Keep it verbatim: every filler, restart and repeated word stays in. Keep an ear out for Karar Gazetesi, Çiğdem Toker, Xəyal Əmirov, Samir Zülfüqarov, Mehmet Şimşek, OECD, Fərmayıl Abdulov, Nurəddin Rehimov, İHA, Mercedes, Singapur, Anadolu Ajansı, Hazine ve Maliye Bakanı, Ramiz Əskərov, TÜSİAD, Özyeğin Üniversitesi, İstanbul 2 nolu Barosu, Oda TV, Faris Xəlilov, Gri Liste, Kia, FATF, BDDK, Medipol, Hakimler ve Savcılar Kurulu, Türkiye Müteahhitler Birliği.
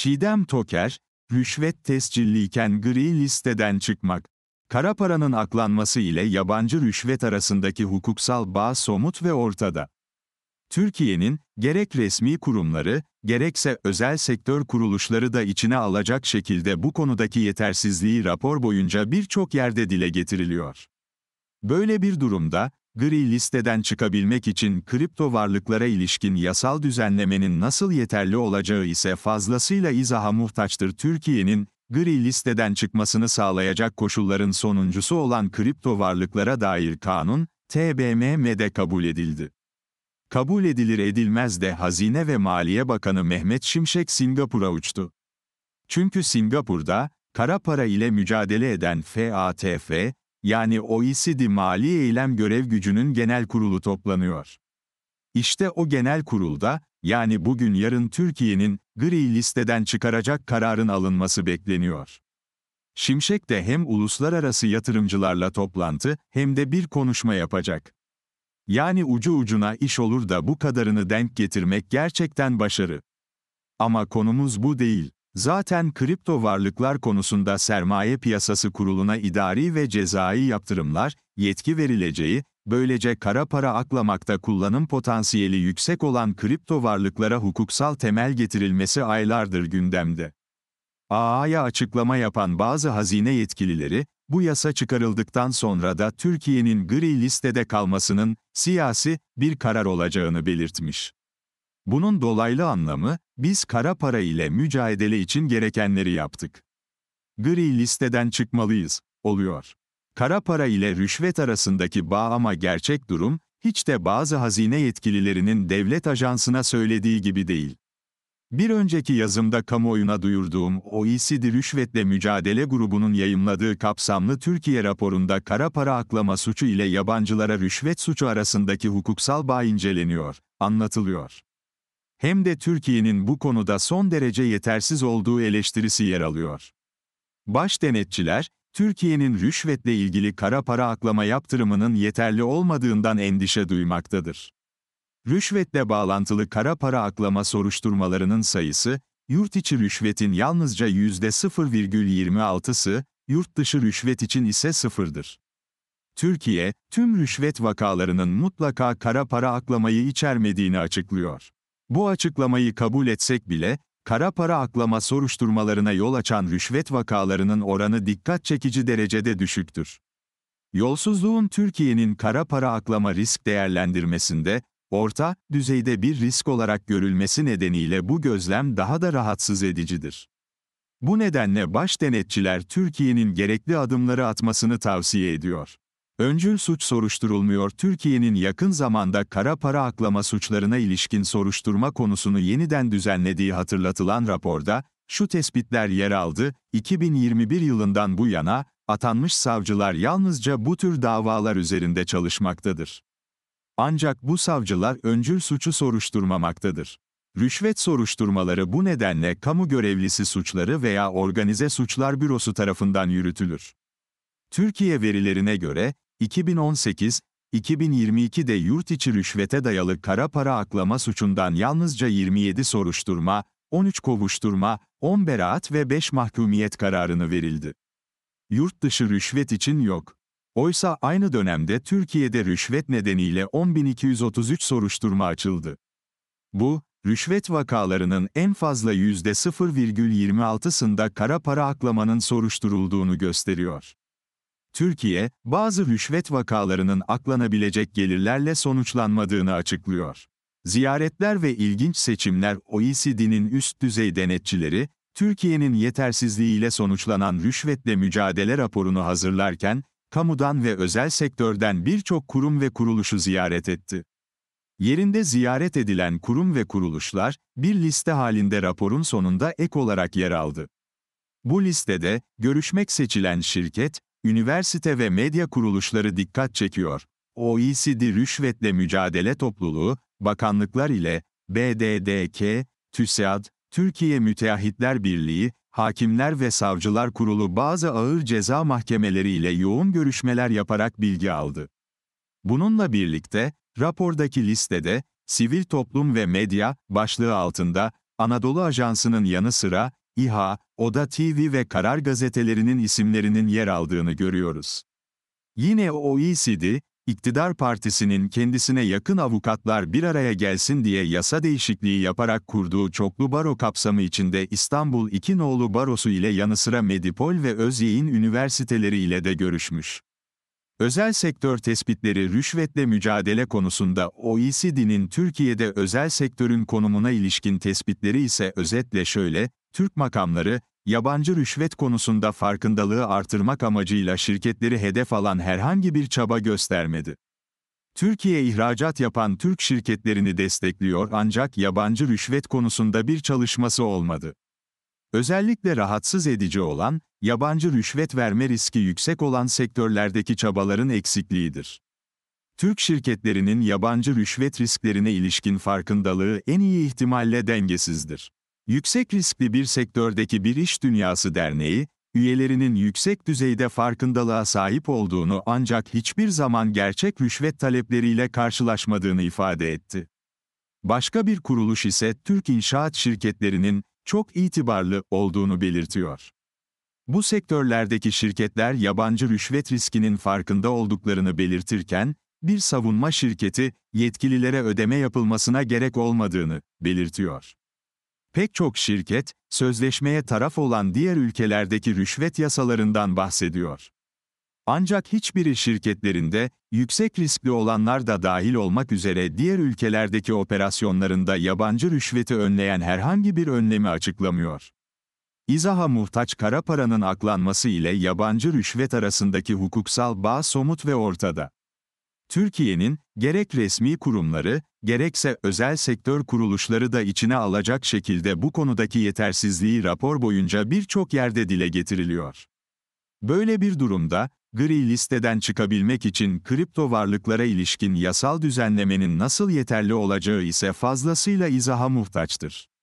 Çiğdem Toker, rüşvet tescilliyken gri listeden çıkmak. Kara paranın aklanması ile yabancı rüşvet arasındaki hukuksal bağ somut ve ortada. Türkiye'nin, gerek resmi kurumları, gerekse özel sektör kuruluşları da içine alacak şekilde bu konudaki yetersizliği rapor boyunca birçok yerde dile getiriliyor. Böyle bir durumda, gri listeden çıkabilmek için kripto varlıklara ilişkin yasal düzenlemenin nasıl yeterli olacağı ise fazlasıyla izaha muhtaçtır. Türkiye'nin, gri listeden çıkmasını sağlayacak koşulların sonuncusu olan kripto varlıklara dair kanun, T B M M'de kabul edildi. Kabul edilir edilmez de Hazine ve Maliye Bakanı Mehmet Şimşek Singapur'a uçtu. Çünkü Singapur'da, kara para ile mücadele eden F A T F, yani O E C D Mali Eylem Görev Gücü'nün genel kurulu toplanıyor. İşte o genel kurulda, yani bugün yarın Türkiye'nin gri listeden çıkaracak kararın alınması bekleniyor. Şimşek de hem uluslararası yatırımcılarla toplantı hem de bir konuşma yapacak. Yani ucu ucuna iş olur da bu kadarını denk getirmek gerçekten başarı. Ama konumuz bu değil. Zaten kripto varlıklar konusunda Sermaye Piyasası Kurulu'na idari ve cezai yaptırımlar, yetki verileceği, böylece kara para aklamakta kullanım potansiyeli yüksek olan kripto varlıklara hukuksal temel getirilmesi aylardır gündemde. A A'ya açıklama yapan bazı hazine yetkilileri, bu yasa çıkarıldıktan sonra da Türkiye'nin gri listede kalmasının siyasi bir karar olacağını belirtmiş. Bunun dolaylı anlamı, biz kara para ile mücadele için gerekenleri yaptık. Gri listeden çıkmalıyız, oluyor. Kara para ile rüşvet arasındaki bağ ama gerçek durum, hiç de bazı hazine yetkililerinin devlet ajansına söylediği gibi değil. Bir önceki yazımda kamuoyuna duyurduğum O E C D Rüşvetle Mücadele Grubu'nun yayımladığı kapsamlı Türkiye raporunda kara para aklama suçu ile yabancılara rüşvet suçu arasındaki hukuksal bağ inceleniyor, anlatılıyor. Hem de Türkiye'nin bu konuda son derece yetersiz olduğu eleştirisi yer alıyor. Baş denetçiler, Türkiye'nin rüşvetle ilgili kara para aklama yaptırımının yeterli olmadığından endişe duymaktadır. Rüşvetle bağlantılı kara para aklama soruşturmalarının sayısı, yurt içi rüşvetin yalnızca yüzde sıfır virgül yirmi altı'sı, yurt dışı rüşvet için ise sıfırdır. Türkiye, tüm rüşvet vakalarının mutlaka kara para aklamayı içermediğini açıklıyor. Bu açıklamayı kabul etsek bile, kara para aklama soruşturmalarına yol açan rüşvet vakalarının oranı dikkat çekici derecede düşüktür. Yolsuzluğun Türkiye'nin kara para aklama risk değerlendirmesinde, orta düzeyde bir risk olarak görülmesi nedeniyle bu gözlem daha da rahatsız edicidir. Bu nedenle baş denetçiler Türkiye'nin gerekli adımları atmasını tavsiye ediyor. Öncül suç soruşturulmuyor. Türkiye'nin yakın zamanda kara para aklama suçlarına ilişkin soruşturma konusunu yeniden düzenlediği hatırlatılan raporda, şu tespitler yer aldı, iki bin yirmi bir yılından bu yana, atanmış savcılar yalnızca bu tür davalar üzerinde çalışmaktadır. Ancak bu savcılar öncül suçu soruşturmamaktadır. Rüşvet soruşturmaları bu nedenle kamu görevlisi suçları veya organize suçlar bürosu tarafından yürütülür. Türkiye verilerine göre, iki bin on sekiz iki bin yirmi iki'de yurt içi rüşvete dayalı kara para aklama suçundan yalnızca yirmi yedi soruşturma, on üç kovuşturma, on beraat ve beş mahkumiyet kararını verildi. Yurt dışı rüşvet için yok. Oysa aynı dönemde Türkiye'de rüşvet nedeniyle on bin iki yüz otuz üç soruşturma açıldı. Bu, rüşvet vakalarının en fazla yüzde sıfır virgül yirmi altı'sında kara para aklamanın soruşturulduğunu gösteriyor. Türkiye, bazı rüşvet vakalarının aklanabilecek gelirlerle sonuçlanmadığını açıklıyor. Ziyaretler ve ilginç seçimler O E C D'nin üst düzey denetçileri, Türkiye'nin yetersizliğiyle sonuçlanan rüşvetle mücadele raporunu hazırlarken, kamudan ve özel sektörden birçok kurum ve kuruluşu ziyaret etti. Yerinde ziyaret edilen kurum ve kuruluşlar, bir liste halinde raporun sonunda ek olarak yer aldı. Bu listede, görüşmek seçilen şirket, üniversite ve medya kuruluşları dikkat çekiyor. O E C D Rüşvetle Mücadele Topluluğu, bakanlıklar ile B D D K, TÜSİAD, Türkiye Müteahhitler Birliği, Hakimler ve Savcılar Kurulu bazı ağır ceza mahkemeleri ile yoğun görüşmeler yaparak bilgi aldı. Bununla birlikte, rapordaki listede, sivil toplum ve medya başlığı altında, Anadolu Ajansı'nın yanı sıra, İHA, Oda T V ve Karar Gazetelerinin isimlerinin yer aldığını görüyoruz. Yine O E C D, iktidar partisinin kendisine yakın avukatlar bir araya gelsin diye yasa değişikliği yaparak kurduğu çoklu baro kapsamı içinde İstanbul iki nolu Barosu ile yanı sıra Medipol ve Özyeğin Üniversiteleri ile de görüşmüş. Özel sektör tespitleri rüşvetle mücadele konusunda O E C D'nin Türkiye'de özel sektörün konumuna ilişkin tespitleri ise özetle şöyle: Türk makamları, yabancı rüşvet konusunda farkındalığı artırmak amacıyla şirketleri hedef alan herhangi bir çaba göstermedi. Türkiye ihracat yapan Türk şirketlerini destekliyor ancak yabancı rüşvet konusunda bir çalışması olmadı. Özellikle rahatsız edici olan, yabancı rüşvet verme riski yüksek olan sektörlerdeki çabaların eksikliğidir. Türk şirketlerinin yabancı rüşvet risklerine ilişkin farkındalığı en iyi ihtimalle dengesizdir. Yüksek riskli bir sektördeki bir iş dünyası derneği, üyelerinin yüksek düzeyde farkındalığa sahip olduğunu ancak hiçbir zaman gerçek rüşvet talepleriyle karşılaşmadığını ifade etti. Başka bir kuruluş ise Türk inşaat şirketlerinin çok itibarlı olduğunu belirtiyor. Bu sektörlerdeki şirketler yabancı rüşvet riskinin farkında olduklarını belirtirken, bir savunma şirketi yetkililere ödeme yapılmasına gerek olmadığını belirtiyor. Pek çok şirket, sözleşmeye taraf olan diğer ülkelerdeki rüşvet yasalarından bahsediyor. Ancak hiçbiri şirketlerinde, yüksek riskli olanlar da dahil olmak üzere diğer ülkelerdeki operasyonlarında yabancı rüşveti önleyen herhangi bir önlemi açıklamıyor. İzaha muhtaç kara paranın aklanması ile yabancı rüşvet arasındaki hukuksal bağ somut ve ortada. Türkiye'nin, gerek resmi kurumları, gerekse özel sektör kuruluşları da içine alacak şekilde bu konudaki yetersizliği rapor boyunca birçok yerde dile getiriliyor. Böyle bir durumda, gri listeden çıkabilmek için kripto varlıklara ilişkin yasal düzenlemenin nasıl yeterli olacağı ise fazlasıyla izaha muhtaçtır.